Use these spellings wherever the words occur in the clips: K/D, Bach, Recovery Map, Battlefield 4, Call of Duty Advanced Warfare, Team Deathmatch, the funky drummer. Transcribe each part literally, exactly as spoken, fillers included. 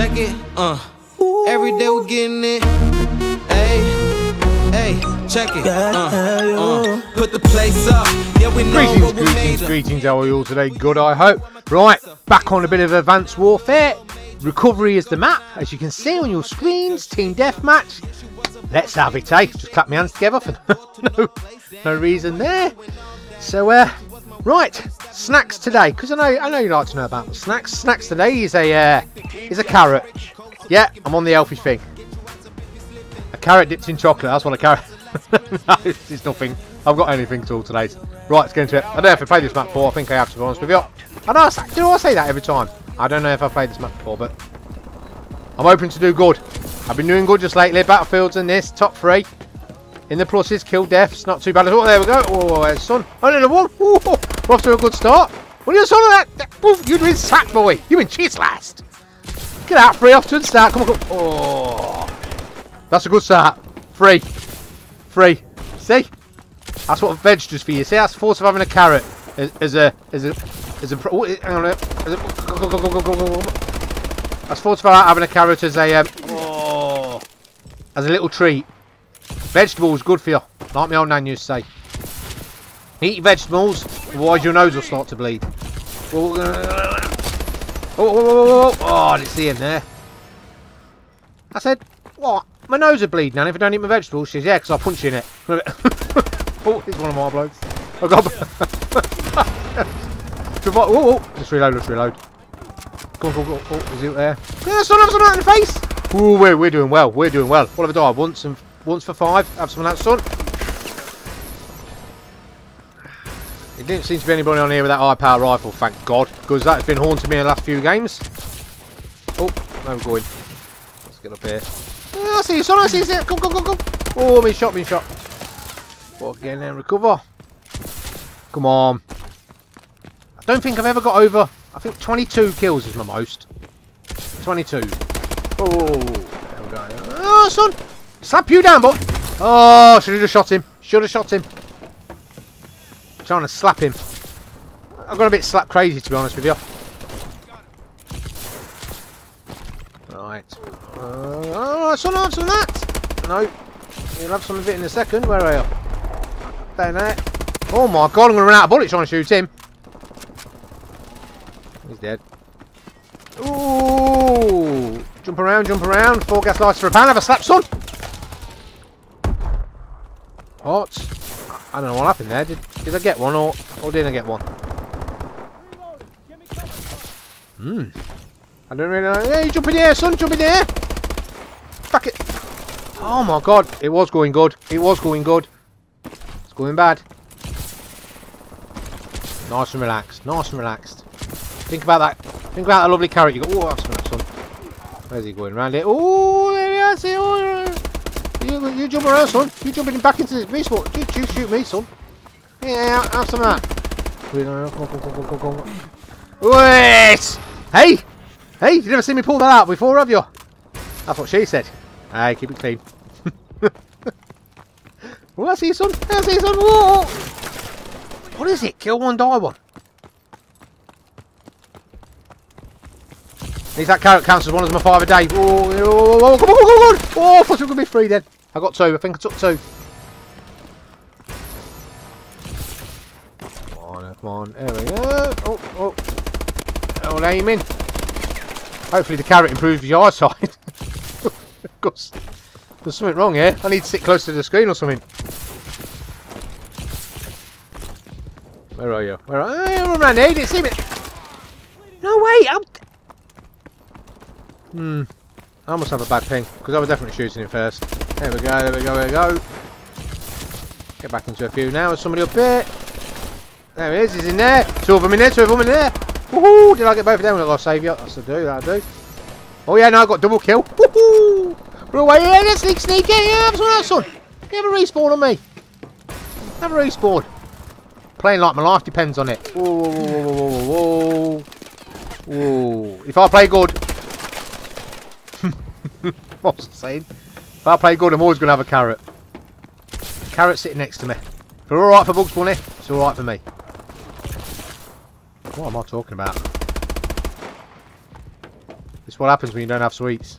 Check it, uh. Every day we're getting it. Ayy, ayy, check it, uh, uh. Put the place up. Yeah, we know what we made. Greetings, greetings, how are you all today? Good, I hope. Right, back on a bit of Advanced Warfare. Recovery is the map, as you can see on your screens. Team Deathmatch. Let's have it, eh? Just clap my hands together for no, no reason there. So, uh, right, snacks today, because I know I know you like to know about the snacks. Snacks today is a uh, is a carrot. Yeah, I'm on the healthy thing. A carrot dipped in chocolate. That's what a carrot. No, it's nothing. I've got anything at all today. Right, let's get into it. I don't know if I played this map before. I think I have, to be honest with you. I know. I, do I say that every time? I don't know if I've played this map before, but I'm hoping to do good. I've been doing good just lately. Battlefields and this, top three. In the pluses, kill deaths, not too bad at all. There we go. Oh, there's sun. Oh, no, the wall. Oh, we're off to a good start. What are you, son of that? that You've been sacked, boy. You've been cheats last. Get out, free, off to the start. Come on, come on. Oh, that's a good start. Free. Free. See? That's what veg does for you. See, that's the force of having a carrot. As, as a, as a, as a, oh, hang on a minute. As a, go, go, go, go, go, go, go. That's force of having a carrot as a, um, oh, as a little treat. Vegetables good for you, like my old nan used to say. Eat your vegetables, otherwise your nose will start to bleed. Oh, oh, oh, oh, oh, I didn't see him there. I said, what? My nose will bleed, Nan, if I don't eat my vegetables. She says, yeah, because I'll punch you in it. Oh, it's one of my blokes. I got. Oh, oh, let's reload, let's reload. Go, go, go. Oh, is he up there? Yeah, someone have someone out in the face. Oh, we're, we're doing well, we're doing well. What have I died once and. Once for five, have some of that, son. It didn't seem to be anybody on here with that high power rifle, thank God, because that's been haunting me in the last few games. Oh, no, I'm going. Let's get up here. Oh, I see you, son, I see you, son. Come, come, come, come. Oh, been shot, been shot. Walk in and recover. Come on. I don't think I've ever got over, I think twenty-two kills is my most. twenty-two. Oh, there we go. Oh, son. Slap you down, boy. Oh, should have just shot him. Should have shot him. Trying to slap him. I've got a bit slap crazy, to be honest with you. Right. Uh, oh, son, I'll have some of that. No. You'll have some of it in a second. Where are you? Down there. Oh, my God. I'm going to run out of bullets trying to shoot him. He's dead. Ooh. Jump around, jump around. Four gas lights for a pound. Have a slap, son. What? I don't know what happened there. Did, did I get one or, or didn't I get one? Hmm. I don't really know. Hey, jump in here, son. Jump in here. Fuck it. Oh, my God. It was going good. It was going good. It's going bad. Nice and relaxed. Nice and relaxed. Think about that. Think about that lovely carrot you got. Oh, that's nice, son. Where's he going? Round it. Oh, there he is. Oh, there. You, you jump around, son. You jumping back into this me spot. You, you shoot me, son. Yeah, have some of that. Wait! Hey! Hey, you've never seen me pull that out before, have you? That's what she said. Hey, keep it clean. Oh, I see you, son. I see you, son. Whoa. What is it? Kill one, die one. At least that carrot counts as one of my five a day. Oh, oh, oh, come on, come on, come on. Oh, I thought it was going to be three then. I got two. I think I took two. Come on, come on. There we go. Oh, oh. Oh, aiming. Hopefully the carrot improves your eyesight. Of course. There's something wrong here. I need to sit close to the screen or something. Where are you? Where are you? I'm around here. You didn't see me. No, wait. I'm... Hmm, I must have a bad ping, because I was definitely shooting him first. There we go, there we go, there we go. Get back into a few now, there's somebody up here. There he is, he's in there. Two of them in there, two of them in there. Woohoo, did I get both of them? I've got to save you. That'll do, that'll do. Oh yeah, no, I got double kill. Woohoo! Run away, yeah, let's sneak, sneak, yeah, yeah, have some of that, son. You have a respawn on me. Have a respawn. Playing like my life depends on it. Whoa, whoa, whoa, whoa, whoa, whoa. Whoa, if I play good... What was I saying? If I play good, I'm always going to have a carrot. A carrot sitting next to me. If you're alright for Bugs Bunny, it's alright for me. What am I talking about? It's what happens when you don't have sweets.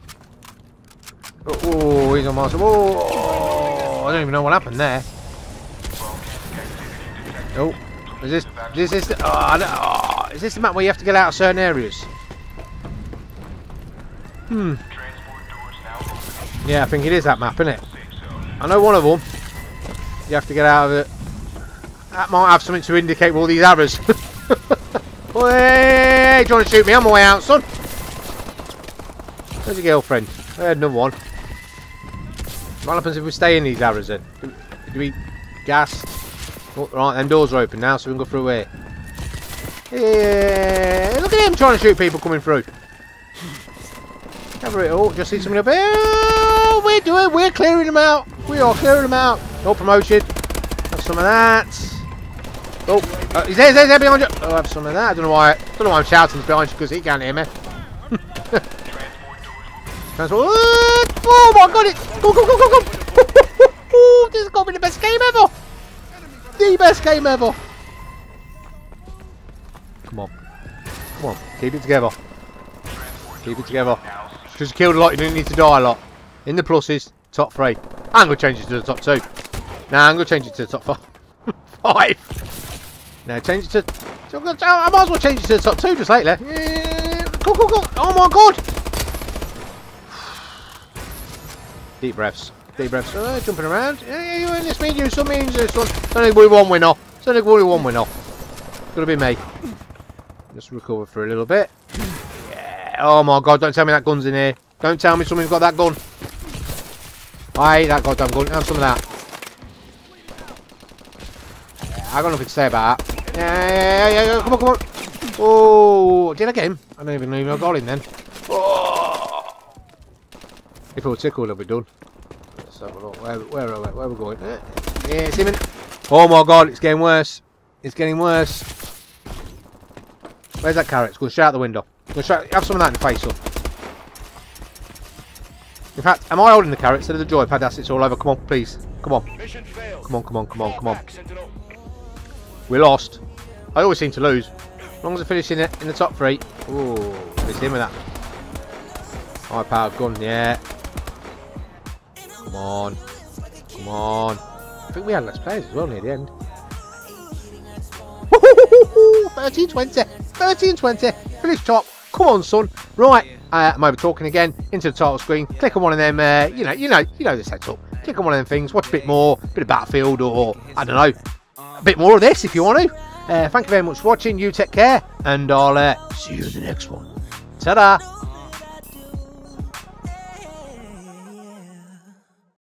Oh, oh he's on my side. Oh, I don't even know what happened there. Oh, is this is this the, oh, no, oh, is this the map where you have to get out of certain areas? Hmm. Yeah, I think it is that map, isn't it? I know one of them. You have to get out of it. That might have something to indicate with all these arrows. Oh, hey, hey, do you want to shoot me? I'm on my way out, son. Where's your girlfriend? I had another one. What happens if we stay in these arrows then? Do, do we gas? Oh, right, them doors are open now, so we can go through here. Yeah, look at him trying to shoot people coming through. Cover it all. Just see somebody up here. Oh, we're doing. We're clearing them out. We are clearing them out. No promotion. Have some of that. Oh, uh, he's there, he's there, he's there behind you. Oh, have some of that. I don't know why. I don't know why I'm shouting behind you because he can't hear me. Transport. Oh my God! It. Go go go go go! This has got to be the best game ever. The best game ever. Come on, come on. Keep it together. Keep it together. Because you killed a lot, you didn't need to die a lot. In the pluses, top three. I'm gonna change it to the top two. Nah, I'm gonna change it to the top five. Five. Now change it to. I might as well change it to the top two just later. Yeah. Go, go, go. Oh my God! Deep breaths. Deep breaths. Uh, jumping around. Yeah, yeah, you this means you, some means this one. It's only going to be one winner. It's only going to be one winner. It's going to be me. Just recover for a little bit. Yeah. Oh my God! Don't tell me that gun's in here. Don't tell me someone's got that gun. I hate that goddamn gun. Have some of that. I got nothing to say about that. Yeah, yeah, yeah, yeah, come on, come on. Oh, did I get him? I don't even know if I got him then. Oh. If I were tickled, I'd be done. Let's have a look. Where, where are we? Where are we going? Yeah, it's him in. Oh my God, it's getting worse. It's getting worse. Where's that carrot? It's going to shout out the window. It's going to shout, have some of that in the face up. In fact, am I holding the carrot instead of the joypad? That's it's all over. Come on, please. Come on. Come on, come on, come on, come on. We lost. I always seem to lose. As long as I finish in the, in the top three. Ooh, it's him with that. High powered gun, yeah. Come on. Come on. I think we had less players as well near the end. thirteen twenty. thirteen twenty. Finish top. Come on, son. Right. Uh, I'm over talking again. Into the title screen. Click on one of them. Uh, you know, you know, you know the setup. Click on one of them things. Watch a bit more. A bit of Battlefield or, I don't know. A bit more of this if you want to. Uh, thank you very much for watching. You take care, and I'll uh, see you in the next one. Ta-da!